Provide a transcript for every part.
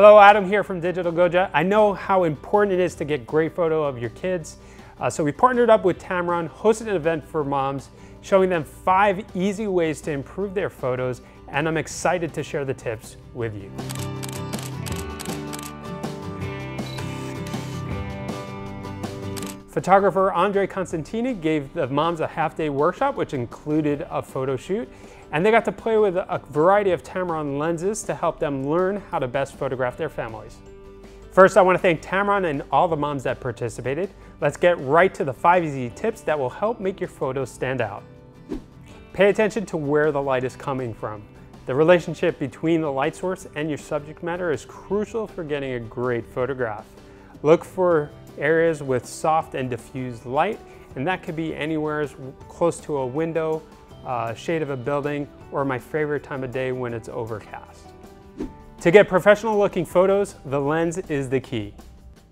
Hello, Adam here from Digital Goja. I know how important it is to get great photo of your kids. So we partnered up with Tamron, hosted an event for moms, showing them 5 easy ways to improve their photos, and I'm excited to share the tips with you. Photographer André Costantini gave the moms a half-day workshop, which included a photo shoot, and they got to play with a variety of Tamron lenses to help them learn how to best photograph their families. First, I want to thank Tamron and all the moms that participated. Let's get right to the 5 easy tips that will help make your photos stand out. Pay attention to where the light is coming from. The relationship between the light source and your subject matter is crucial for getting a great photograph. Look for areas with soft and diffused light, and that could be anywhere close to a window, shade of a building, or my favorite time of day when it's overcast. To get professional looking photos, the lens is the key.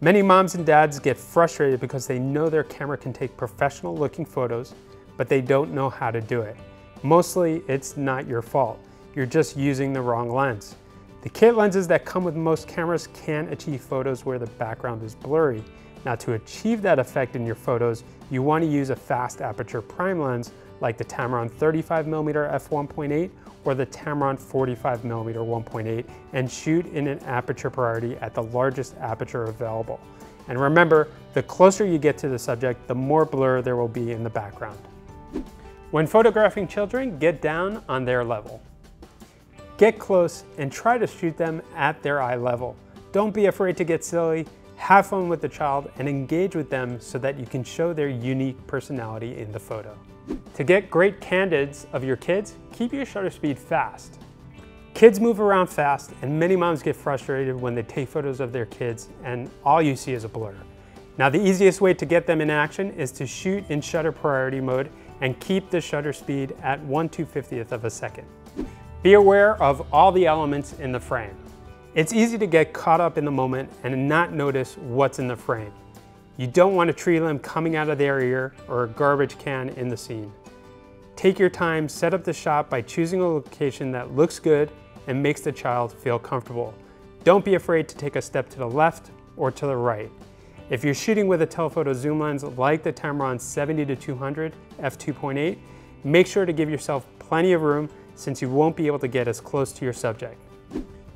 Many moms and dads get frustrated because they know their camera can take professional looking photos, but they don't know how to do it. Mostly, it's not your fault. You're just using the wrong lens. The kit lenses that come with most cameras can achieve photos where the background is blurry. Now, to achieve that effect in your photos, you want to use a fast aperture prime lens like the Tamron 35mm f1.8 or the Tamron 45mm 1.8, and shoot in an aperture priority at the largest aperture available. And remember, the closer you get to the subject, the more blur there will be in the background. When photographing children, get down on their level. Get close and try to shoot them at their eye level. Don't be afraid to get silly. Have fun with the child and engage with them so that you can show their unique personality in the photo. To get great candids of your kids, keep your shutter speed fast. Kids move around fast, and many moms get frustrated when they take photos of their kids and all you see is a blur. Now, the easiest way to get them in action is to shoot in shutter priority mode and keep the shutter speed at 1/250th of a second. Be aware of all the elements in the frame. It's easy to get caught up in the moment and not notice what's in the frame. You don't want a tree limb coming out of their ear or a garbage can in the scene. Take your time, set up the shot by choosing a location that looks good and makes the child feel comfortable. Don't be afraid to take a step to the left or to the right. If you're shooting with a telephoto zoom lens like the Tamron 70-200 f2.8, make sure to give yourself plenty of room since you won't be able to get as close to your subject.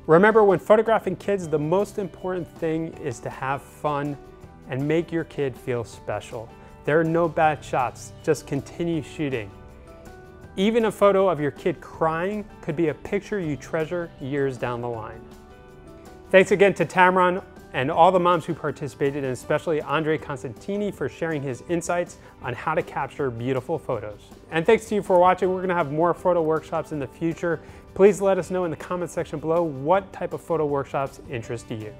Remember, when photographing kids, the most important thing is to have fun and make your kid feel special. There are no bad shots, just continue shooting. Even a photo of your kid crying could be a picture you treasure years down the line. Thanks again to Tamron and all the moms who participated, and especially André Costantini for sharing his insights on how to capture beautiful photos. And thanks to you for watching. We're gonna have more photo workshops in the future. Please let us know in the comment section below what type of photo workshops interest you.